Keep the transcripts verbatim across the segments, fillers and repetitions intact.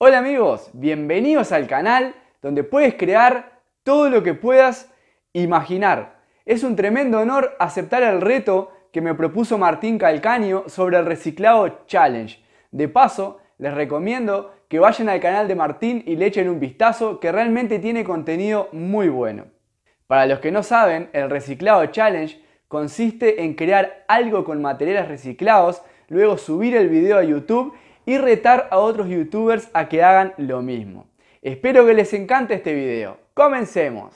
Hola amigos, bienvenidos al canal donde puedes crear todo lo que puedas imaginar. Es un tremendo honor aceptar el reto que me propuso Martín Calcagno sobre el Reciclado Challenge. De paso, les recomiendo que vayan al canal de Martín y le echen un vistazo, que realmente tiene contenido muy bueno. Para los que no saben, el Reciclado Challenge consiste en crear algo con materiales reciclados, luego subir el video a YouTube y retar a otros youtubers a que hagan lo mismo. Espero que les encante este video. ¡Comencemos!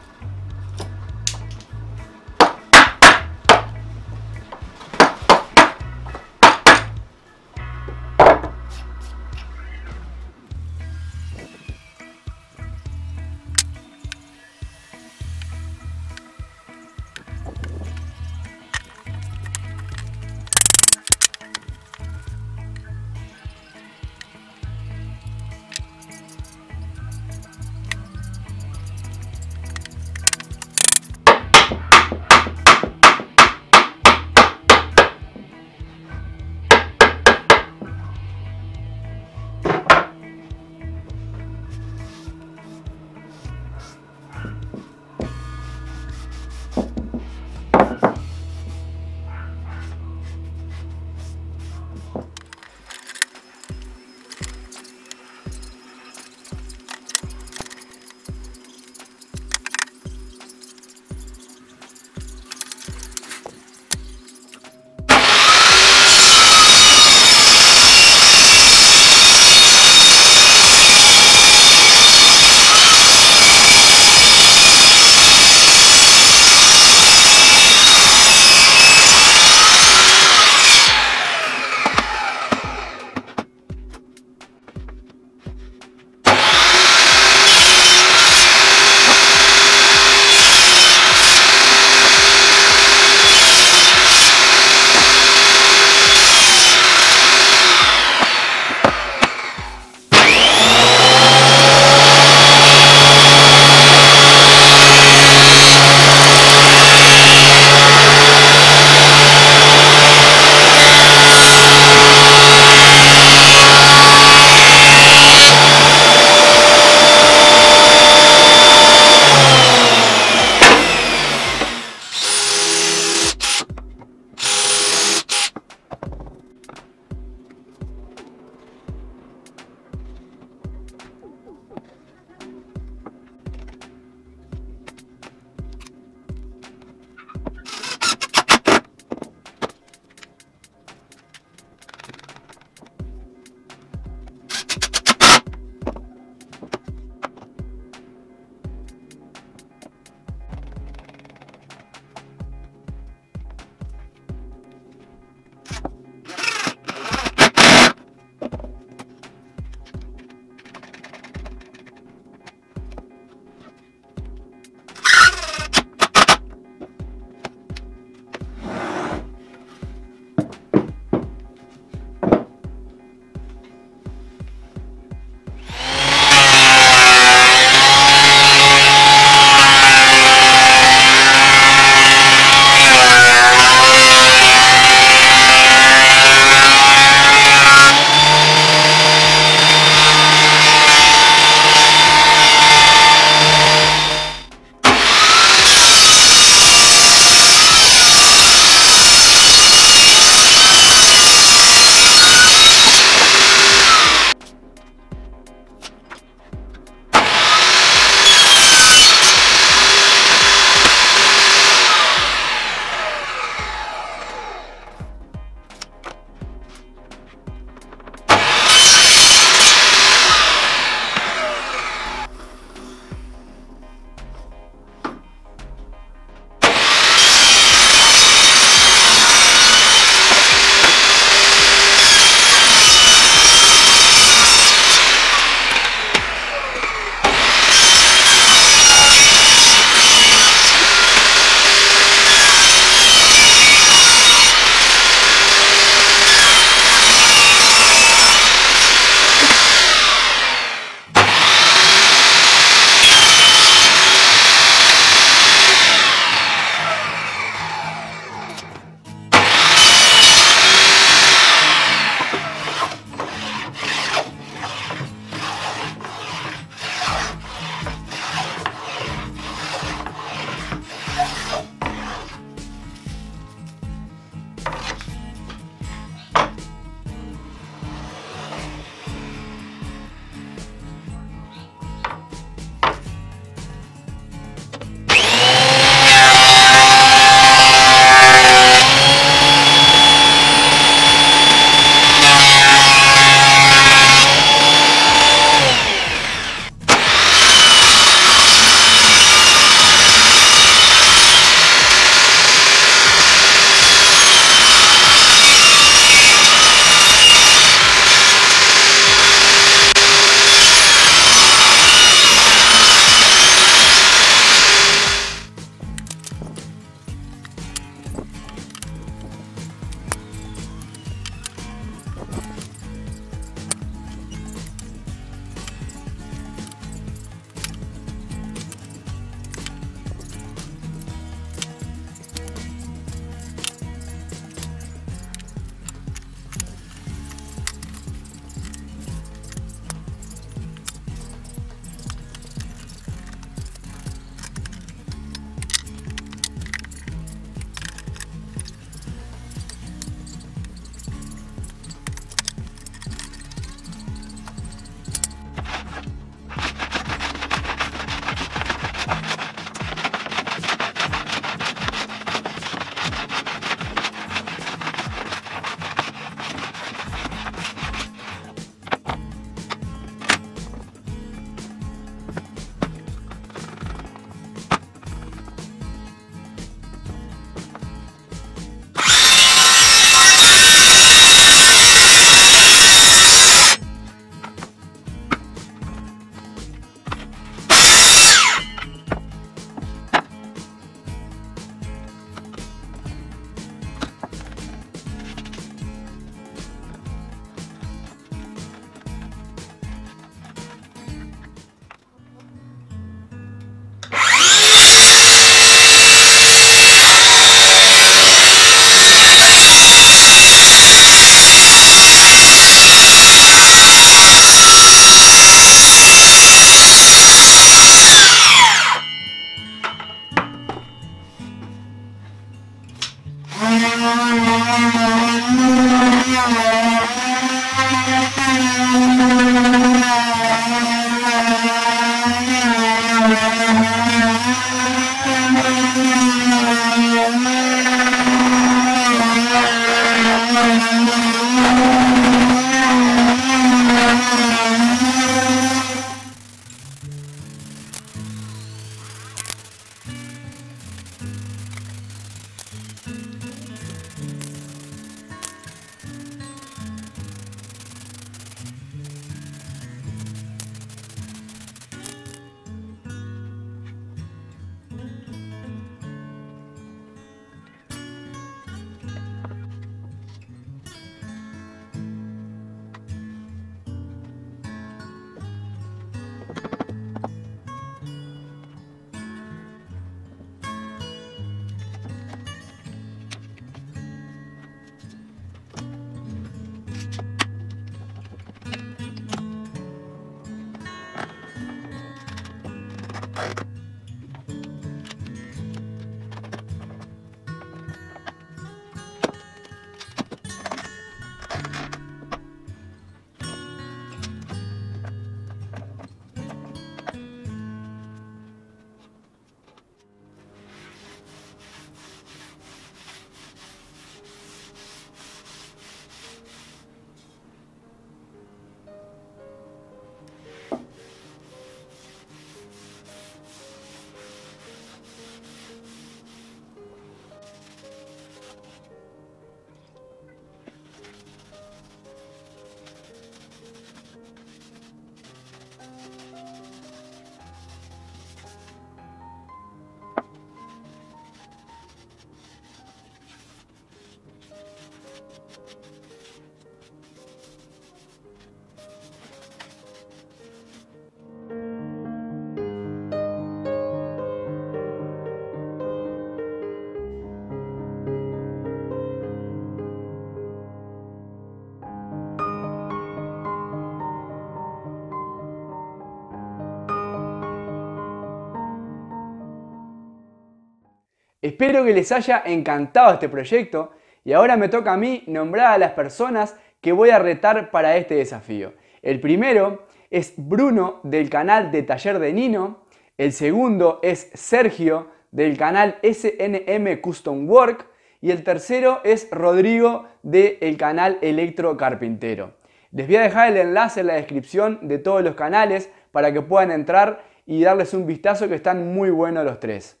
Espero que les haya encantado este proyecto y ahora me toca a mí nombrar a las personas que voy a retar para este desafío. El primero es Bruno del canal de Taller de Nino, el segundo es Sergio del canal S N M Custom Work y el tercero es Rodrigo del canal Electrocarpintero. Les voy a dejar el enlace en la descripción de todos los canales para que puedan entrar y darles un vistazo, que están muy buenos los tres.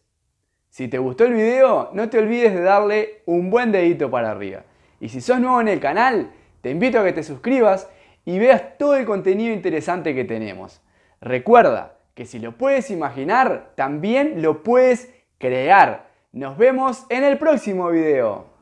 Si te gustó el video, no te olvides de darle un buen dedito para arriba. Y si sos nuevo en el canal, te invito a que te suscribas y veas todo el contenido interesante que tenemos. Recuerda que si lo puedes imaginar, también lo puedes crear. Nos vemos en el próximo video.